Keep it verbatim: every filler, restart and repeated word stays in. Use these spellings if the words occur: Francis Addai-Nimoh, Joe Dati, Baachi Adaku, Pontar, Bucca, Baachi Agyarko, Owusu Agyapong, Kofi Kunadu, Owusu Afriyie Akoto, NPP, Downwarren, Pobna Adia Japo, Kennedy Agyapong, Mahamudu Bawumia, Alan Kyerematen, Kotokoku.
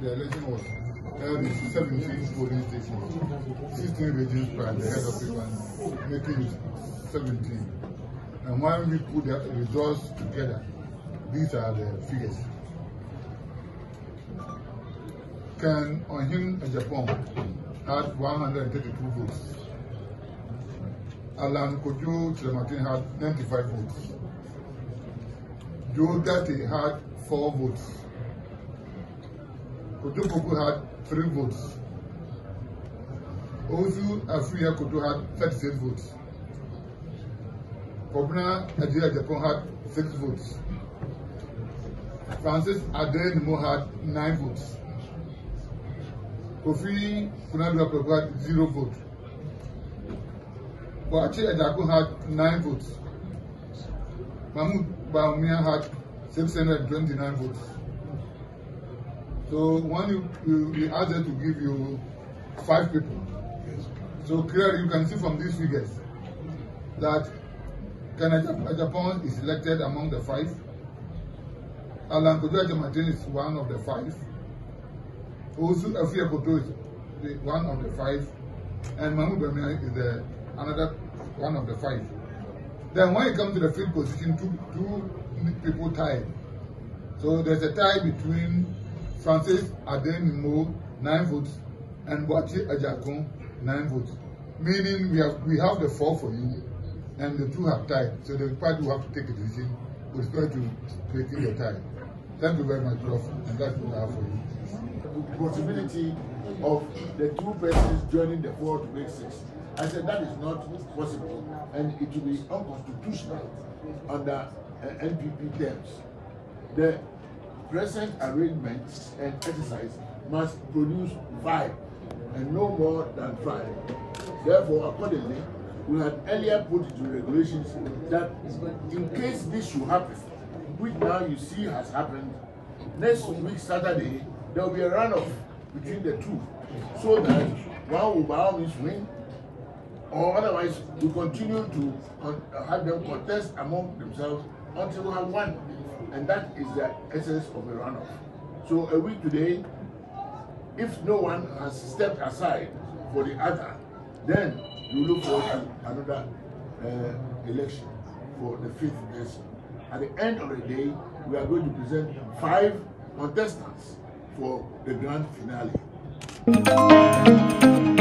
the election was held in seventeen polling stations, sixteen reduced by the head of it, making it seventeen. And when we put the results together, these are the figures. Can Owusu Agyapong had one hundred thirty-two votes. Alan Kyerematen had ninety-five votes. Joe Dati had four votes. Kotokoku had three votes. Owusu Afriyie Akoto had thirty-six votes. Pobna Adia Japo had six votes. Francis Addai-Nimoh had nine votes. Kofi Kunadu had zero votes. Baachi Adaku had nine votes. Mahamudu Bawumia had six hundred twenty-nine votes. So when you, you, you ask them to give you five people, so clearly you can see from these figures that Kennedy Agyapong is selected among the five. Alan Kyerematen is one of the five. Owusu Afriyie Akoto is one of the five, and Mahamudu Bawumia is the, another one of the five. Then when it comes to the fifth position, two, two people tied. So there's a tie between Francis Addai-Nimoh, nine votes, and Baachi Agyarko, nine votes. Meaning we have we have the four for you, and the two have tied. So the party will have to take a decision with respect to creating the tie. Thank you very much, Prof, and that's what I have for you. The possibility of the two persons joining the four to make six. I said that is not possible, and it will be unconstitutional under uh, N P P terms. The present arrangement and exercise must produce five, and no more than five. Therefore, accordingly, we had earlier put into regulations that in case this should happen, which now you see has happened, next week Saturday, there will be a runoff between the two, so that one will by all means win, or otherwise we continue to uh, have them contest among themselves until we have won. And that is the essence of a runoff. So a week today, if no one has stepped aside for the other, then you look for another uh, election for the fifth person. At the end of the day, we are going to present five contestants for the grand finale.